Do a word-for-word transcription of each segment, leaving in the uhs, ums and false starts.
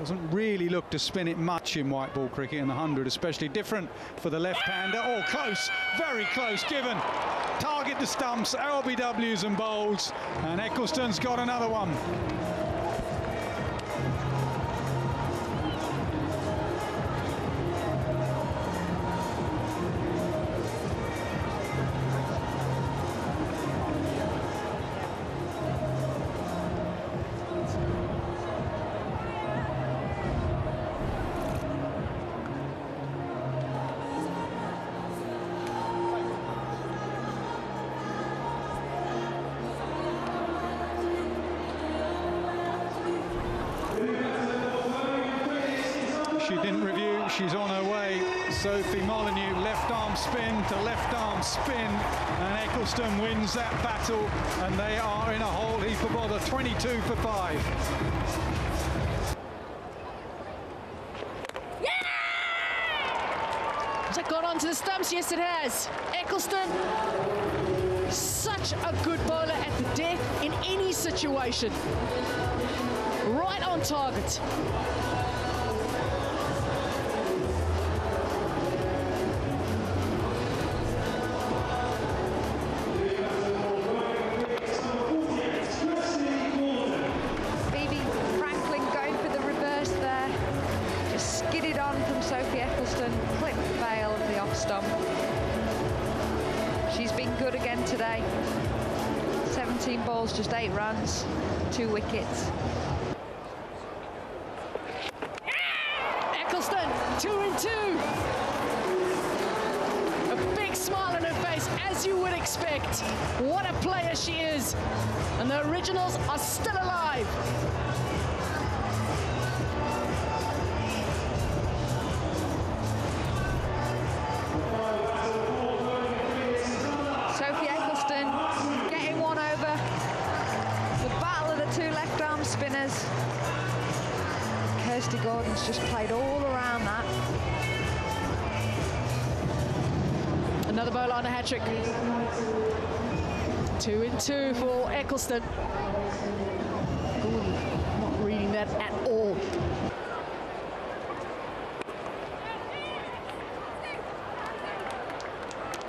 Doesn't really look to spin it much in white ball cricket in the hundred, especially different for the left-hander. Oh, close, very close, given. Target the stumps, L B Ws and bowls, and Ecclestone's got another one. She didn't review, she's on her way. Sophie Molyneux, left arm spin to left arm spin, and Ecclestone wins that battle, and they are in a whole heap of bother, twenty-two for five. Yeah! Has it gone onto the stumps? Yes, it has. Ecclestone, such a good bowler at the death in any situation. Right on target. From Sophie Ecclestone, clip fail of the off stump. She's been good again today. seventeen balls, just eight runs, two wickets. Ecclestone, two and two. A big smile on her face, as you would expect. What a player she is, and the Originals are still alive. Spinners. Kirsty Gordon's just played all around that. Another bowler on a hat trick. Two and two for Ecclestone. Gordon not reading that at all.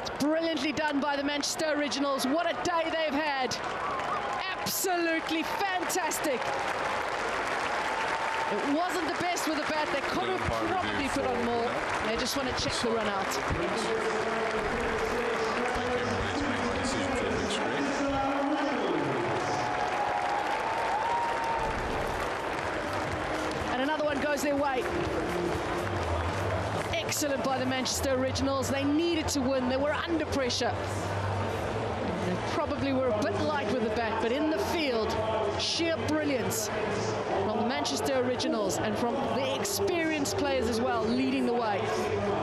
It's brilliantly done by the Manchester Originals. What a day they've had. Absolutely fantastic. It wasn't the best with the bat. They could have probably put on more. They just want to check the run out. And another one goes their way. Excellent by the Manchester Originals. They needed to win. They were under pressure. They probably were a bit light with the bat, but in the field, sheer brilliance from the Manchester Originals and from the experienced players as well, leading the way.